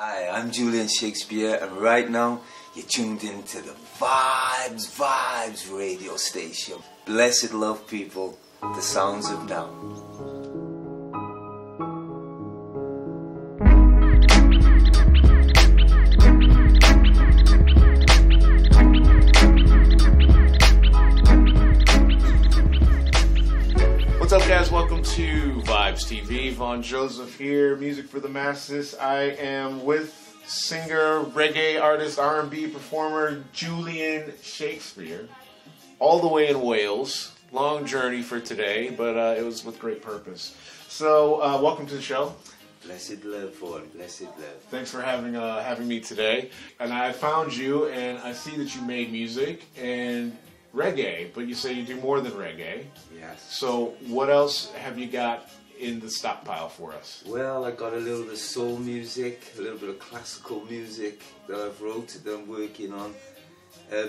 Hi, I'm Julian Shakespeare, and right now you're tuned into the Vibes radio station. Blessed love, people, the sounds of now. What's up, guys? Welcome to Vibes TV. Von Joseph here, music for the masses. I am with singer, reggae artist, R&B performer Julian Shakespeare, all the way in Wales. Long journey for today, but it was with great purpose. So, welcome to the show. Blessed love, Ford. Blessed love. Thanks for having me today. And I found you, and I see that you made music and reggae, but you say you do more than reggae. Yes. So what else have you got in the stockpile for us? Well, I got a little bit of soul music, a little bit of classical music that I've wrote, that I'm working on.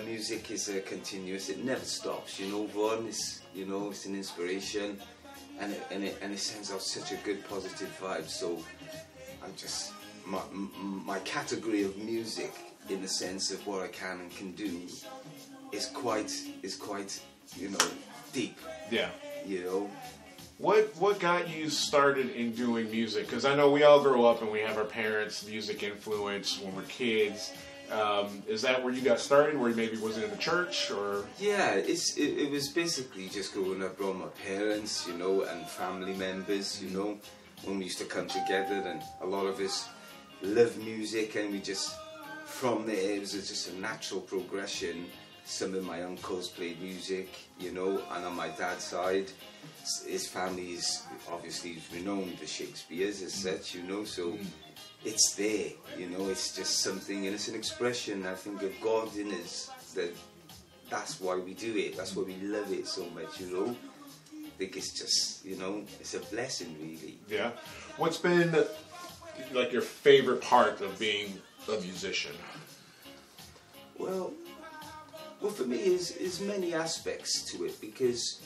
Music is continuous; it never stops. You know, Vaughn, it's an inspiration, and it sends out such a good positive vibe. So, I'm just my category of music, in the sense of what I can and can do, is quite deep. Yeah. You know. What got you started in doing music? Because I know we all grow up and we have our parents' music influence when we're kids. Is that where you got started? Where maybe was it in the church or? Yeah, it was basically just growing up around my parents, and family members, when we used to come together, and a lot of us love music, and we just, from there, it was just a natural progression. Some of my uncles played music, and on my dad's side, his family is obviously renowned, the Shakespeares as such, so it's there, it's just something, and it's an expression, I think, of God in us, that's why we do it, that's why we love it so much, I think it's just, it's a blessing, really. Yeah. What's been, like, your favorite part of being a musician? Well, for me, is many aspects to it, because,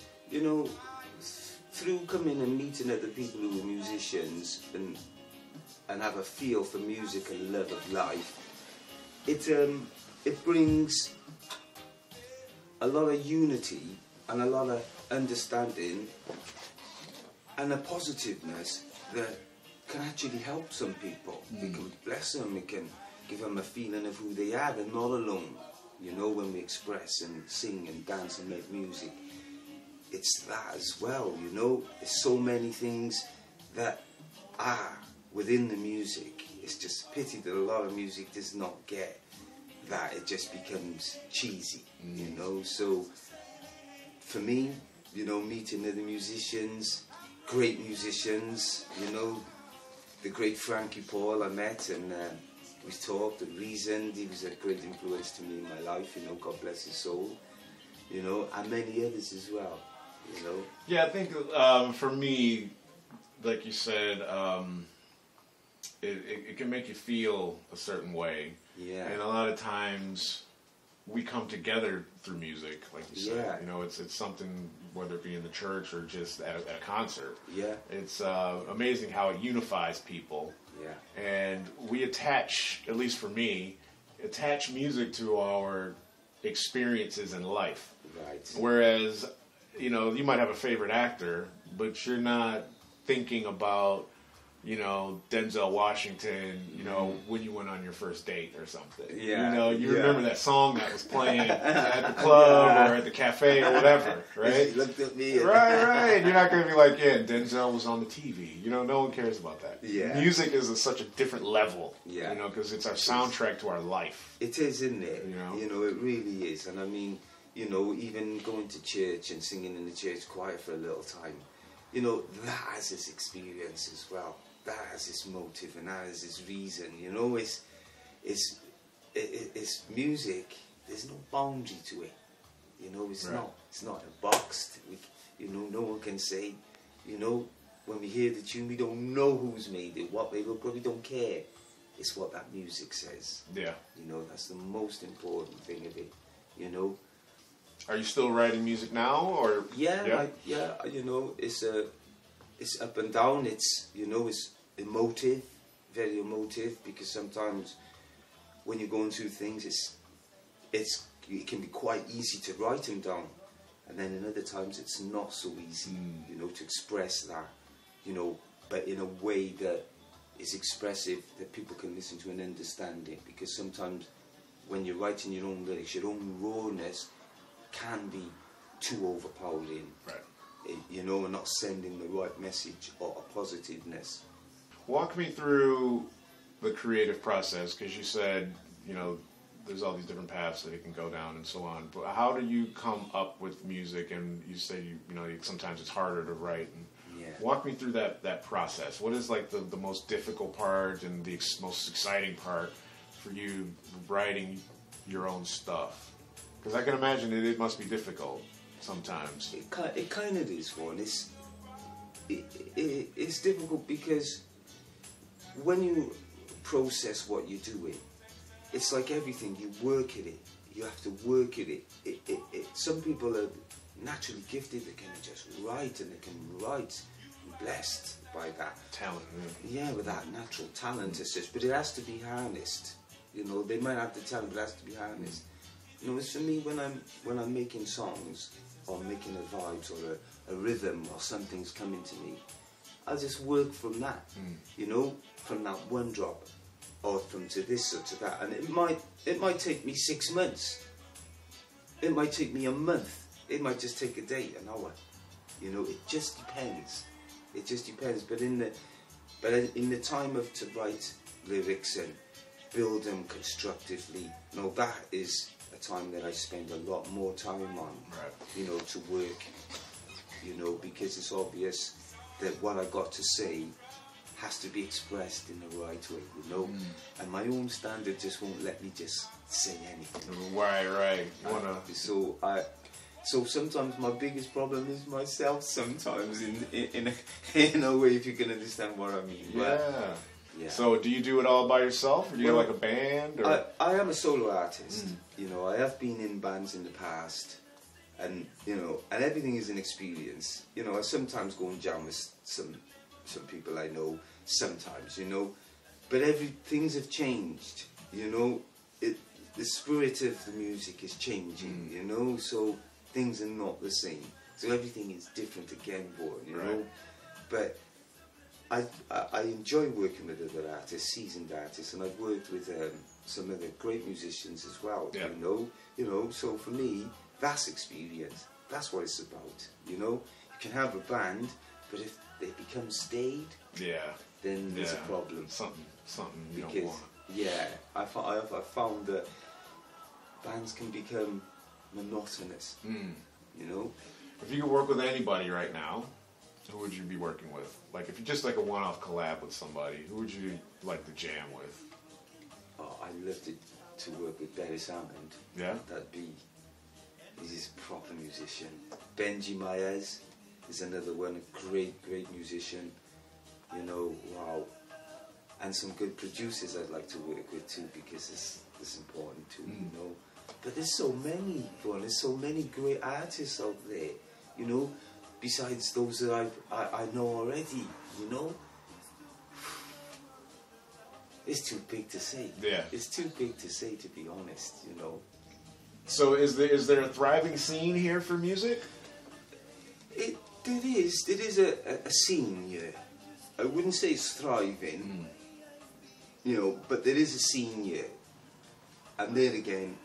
through coming and meeting other people who are musicians and have a feel for music and love of life, it brings a lot of unity and a lot of understanding and a positiveness that can actually help some people. Mm. It can bless them, it can give them a feeling of who they are, they're not alone. When we express and sing and dance and make music, it's that as well, There's so many things that are within the music. It's just a pity that a lot of music does not get that. It just becomes cheesy, So, for me, meeting other musicians, great musicians, the great Frankie Paul I met, and... we talked and reasoned. He was a great influence to me in my life, God bless his soul, and many others as well, Yeah, I think for me, like you said, it can make you feel a certain way. Yeah. And a lot of times we come together through music, like you said. Yeah. It's something, whether it be in the church or just at a concert. Yeah. It's amazing how it unifies people. Yeah. And we attach, at least for me, attach music to our experiences in life. Right. Whereas, you might have a favorite actor, but you're not thinking about, Denzel Washington, when you went on your first date or something. Yeah. You remember that song that was playing at the club or at the cafe or whatever, right? He looked at me. Right. You're not going to be like, yeah, Denzel was on the TV. No one cares about that. Yeah. Music is such a different level, because it's our soundtrack to our life. It is, isn't it? It really is. And I mean, even going to church and singing in the church choir for a little time, that has its experience as well. That has its motive and that has its reason. It's music. There's no boundary to it. It's right. It's not boxed. No one can say. When we hear the tune, we don't know who's made it, what they look like. We don't care. It's what that music says. Yeah. That's the most important thing of it. Are you still writing music now, or? Yeah. It's up and down. It's emotive, very emotive, because sometimes when you're going through things, it can be quite easy to write them down, and then in other times it's not so easy, you know, to express that, you know, but in a way that is expressive, that people can listen to and understand it. Because sometimes when you're writing your own lyrics, your own rawness can be too overpowering, right. You know, and not sending the right message or a positiveness. Walk me through the creative process, because you said, you know, there's all these different paths that it can go down and so on, but how do you come up with music? And you say, you know, sometimes it's harder to write. And yeah. Walk me through that process. What is like the most difficult part and the most exciting part for you writing your own stuff? Because I can imagine it must be difficult sometimes. It kind of is one. It's difficult because when you process what you're doing, it's like everything, you work at it. You have to work at it. Some people are naturally gifted, they can just write, and they can write. I'm blessed by that. Talent. Yeah, with that natural talent as such, but it has to be harnessed. You know, they might have the talent, but it has to be harnessed. You know, it's for me, when I'm making songs, or making a vibe, or a rhythm, or something's coming to me, I just work from that, you know, from that one drop. Or from to this or to that, and it might take me 6 months. It might take me a month. It might just take a day, an hour. You know, it just depends. It just depends. But in the time of to write lyrics and build them constructively, you know, that is a time that I spend a lot more time on. Right. You know, to work. You know, because it's obvious that what I got to say has to be expressed in the right way, you know, and my own standard just won't let me just say anything. Right. So sometimes my biggest problem is myself. Sometimes in a way, if you can understand what I mean. Yeah. So do you do it all by yourself, or do you have like a band? Or? I am a solo artist. You know, I have been in bands in the past. And you know, and everything is an experience. You know, I sometimes go and jam with some people I know, sometimes, you know, but things have changed, you know, the spirit of the music is changing, you know, so things are not the same, so everything is different again, you know, but I enjoy working with other artists, seasoned artists, and I've worked with some other great musicians as well, you know, so for me, that's experience, that's what it's about, you know. You can have a band, but if they become staid, then there's a problem. Something you don't want. Yeah, I found that bands can become monotonous. You know, if you could work with anybody right now, who would you be working with? Like, if you just like a one-off collab with somebody, who would you like to jam with? Oh, I love to work with Barry Hammond. Yeah, he's a proper musician. Benji Myers is another one, a great musician, you know, and some good producers I'd like to work with too, because it's important too, you know, but there's so many great artists out there, you know, besides those that I know already, you know, it's too big to say, it's too big to say, to be honest, you know. So is there a thriving scene here for music? It is a scene, I wouldn't say it's thriving, you know, but there is a scene here. And then again,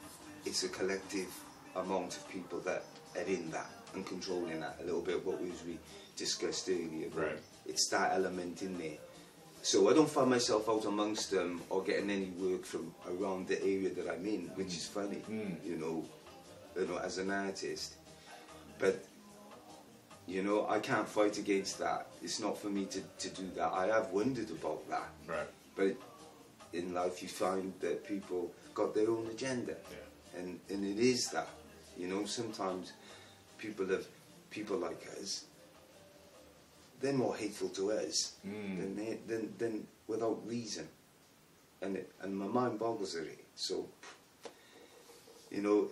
it's a collective amount of people that are in that and controlling that a little bit, what we discussed earlier. Right. It's that element in there. So I don't find myself out amongst them or getting any work from around the area that I'm in, which is funny, you know, as an artist. But you know, I can't fight against that. It's not for me to do that. I have wondered about that. Right. But in life you find that people got their own agenda. Yeah. And it is that. You know, sometimes people like us, they're more hateful to us than without reason. And my mind boggles at it. So, you know,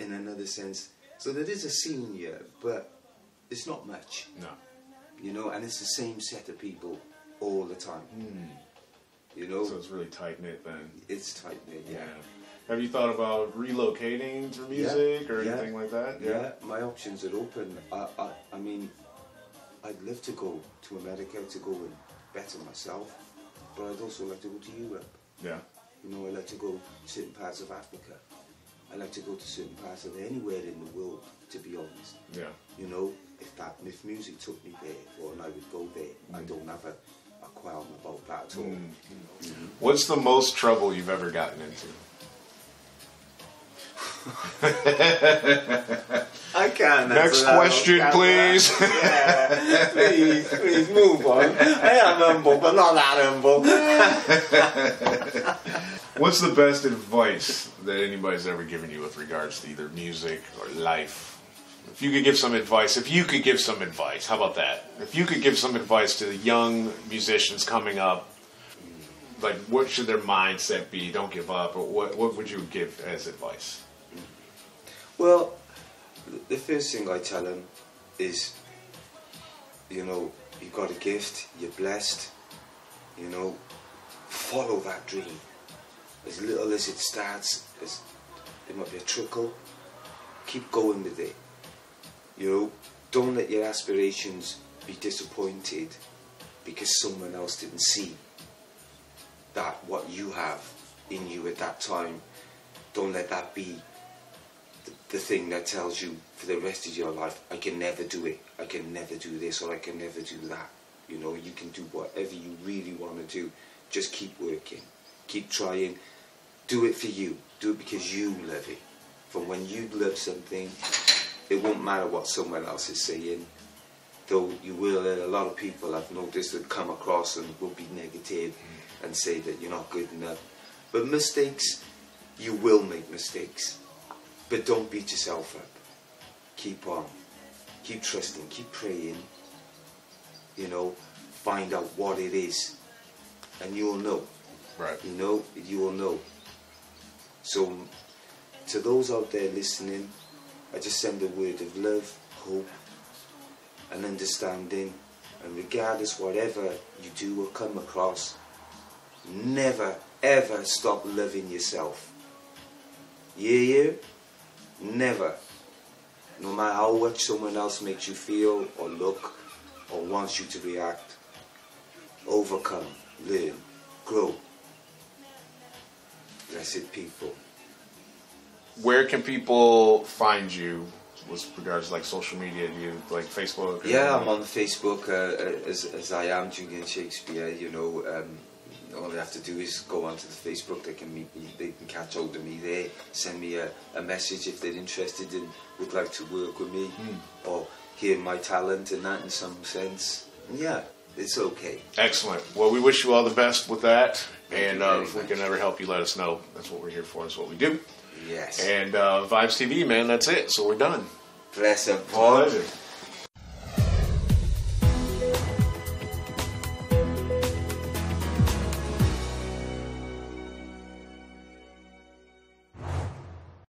in another sense. So there is a scene here, but it's not much, you know, and it's the same set of people all the time, you know. So it's really tight-knit then. It's tight-knit, yeah. Have you thought about relocating to music or anything like that? Yeah, my options are open. I mean, I'd love to go to America to go and better myself, but I'd also like to go to Europe. Yeah. You know, I like to go to certain parts of Africa. I like to go to certain parts of anywhere in the world, to be honest. Yeah. You know, if music took me there, or and I would go there, I don't have a qualm about that at all. You know? What's the most trouble you've ever gotten into? I can't. Next question, please. Yeah, please move on. I am humble, but not that humble. What's the best advice that anybody's ever given you with regards to either music or life? If you could give some advice, how about that? If you could give some advice to the young musicians coming up, like what should their mindset be? Don't give up. Or what would you give as advice? Well, the first thing I tell him is, you know, you've got a gift, you're blessed, you know, follow that dream. As little as it starts, as it might be a trickle, keep going with it. You know, don't let your aspirations be disappointed because someone else didn't see that what you have in you at that time. Don't let that be the thing that tells you for the rest of your life, I can never do it, I can never do this, or I can never do that. You know, you can do whatever you really want to do. Just keep working, keep trying, do it for you, do it because you love it. From when you love something, it won't matter what someone else is saying, though you will let a lot of people I've noticed that come across and will be negative and say that you're not good enough. But mistakes, you will make mistakes. But don't beat yourself up. Keep on. Keep trusting. Keep praying. You know, find out what it is. And you'll know. Right. You know, you'll know. So, to those out there listening, I just send a word of love, hope, and understanding. And regardless whatever you do or come across, never, ever stop loving yourself. Yeah? Never, no matter how much someone else makes you feel or look or wants you to react, overcome, learn, grow. Blessed people. Where can people find you with regards to like social media? Do you like Facebook? Yeah, I'm on Facebook as I am Julian Shakespeare, you know. All they have to do is go onto the Facebook, they can meet me, they can catch hold of me there, send me a message if they're interested and would like to work with me or hear my talent and that in some sense. Yeah, it's okay. Excellent. Well, we wish you all the best with that. Thank you very much. If we can ever help you, let us know. That's what we're here for, that's what we do. Yes. And Vibes TV, man, that's it. So we're done. Bless and Paul.